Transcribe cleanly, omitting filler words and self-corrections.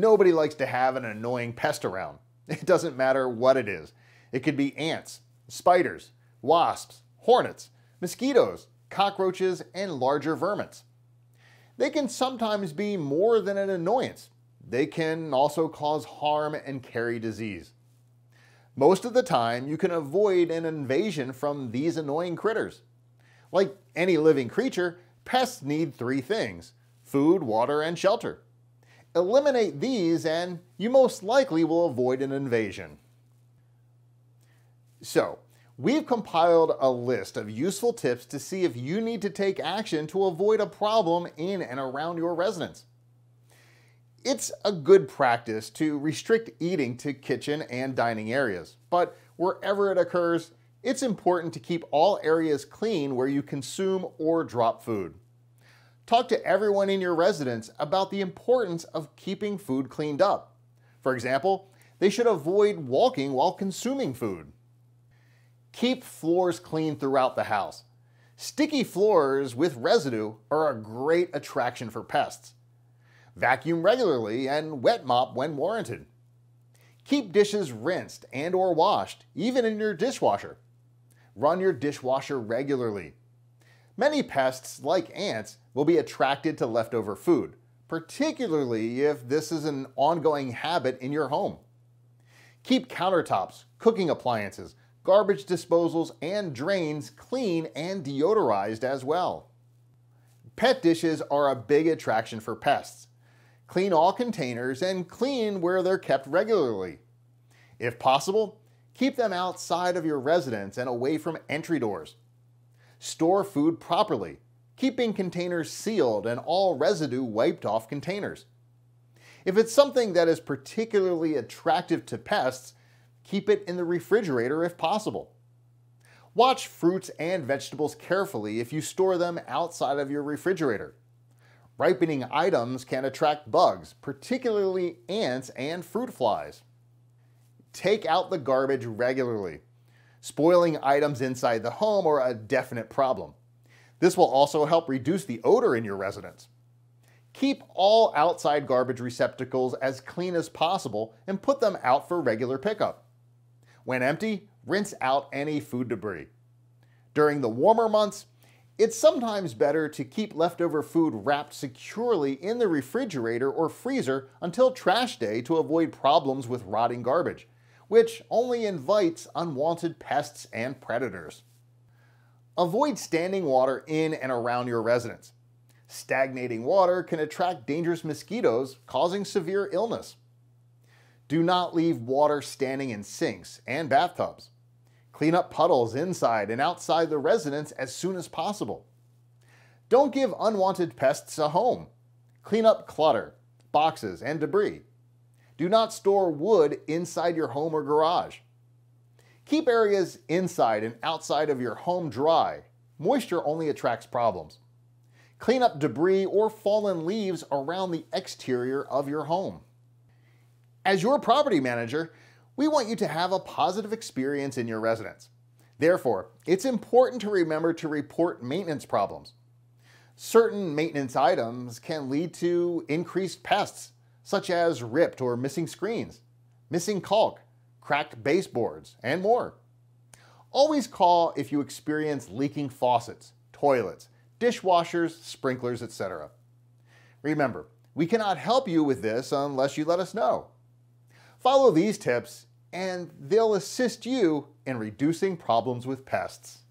Nobody likes to have an annoying pest around. It doesn't matter what it is. It could be ants, spiders, wasps, hornets, mosquitoes, cockroaches, and larger vermins. They can sometimes be more than an annoyance. They can also cause harm and carry disease. Most of the time, you can avoid an invasion from these annoying critters. Like any living creature, pests need three things: food, water, and shelter. Eliminate these and you most likely will avoid an invasion. So, we've compiled a list of useful tips to see if you need to take action to avoid a problem in and around your residence. It's a good practice to restrict eating to kitchen and dining areas, but wherever it occurs, it's important to keep all areas clean where you consume or drop food. Talk to everyone in your residence about the importance of keeping food cleaned up. For example, they should avoid walking while consuming food. Keep floors clean throughout the house. Sticky floors with residue are a great attraction for pests. Vacuum regularly and wet mop when warranted. Keep dishes rinsed and/or washed, even in your dishwasher. Run your dishwasher regularly. Many pests, like ants, will be attracted to leftover food, particularly if this is an ongoing habit in your home. Keep countertops, cooking appliances, garbage disposals, and drains clean and deodorized as well. Pet dishes are a big attraction for pests. Clean all containers and clean where they're kept regularly. If possible, keep them outside of your residence and away from entry doors. Store food properly, keeping containers sealed and all residue wiped off containers. If it's something that is particularly attractive to pests, keep it in the refrigerator if possible. Watch fruits and vegetables carefully if you store them outside of your refrigerator. Ripening items can attract bugs, particularly ants and fruit flies. Take out the garbage regularly. Spoiling items inside the home are a definite problem. This will also help reduce the odor in your residence. Keep all outside garbage receptacles as clean as possible and put them out for regular pickup. When empty, rinse out any food debris. During the warmer months, it's sometimes better to keep leftover food wrapped securely in the refrigerator or freezer until trash day to avoid problems with rotting garbage, which only invites unwanted pests and predators. Avoid standing water in and around your residence. Stagnating water can attract dangerous mosquitoes, causing severe illness. Do not leave water standing in sinks and bathtubs. Clean up puddles inside and outside the residence as soon as possible. Don't give unwanted pests a home. Clean up clutter, boxes, and debris. Do not store wood inside your home or garage. Keep areas inside and outside of your home dry. Moisture only attracts problems. Clean up debris or fallen leaves around the exterior of your home. As your property manager, we want you to have a positive experience in your residence. Therefore, it's important to remember to report maintenance problems. Certain maintenance items can lead to increased pests, such as ripped or missing screens, missing caulk, cracked baseboards, and more. Always call if you experience leaking faucets, toilets, dishwashers, sprinklers, etc. Remember, we cannot help you with this unless you let us know. Follow these tips and they'll assist you in reducing problems with pests.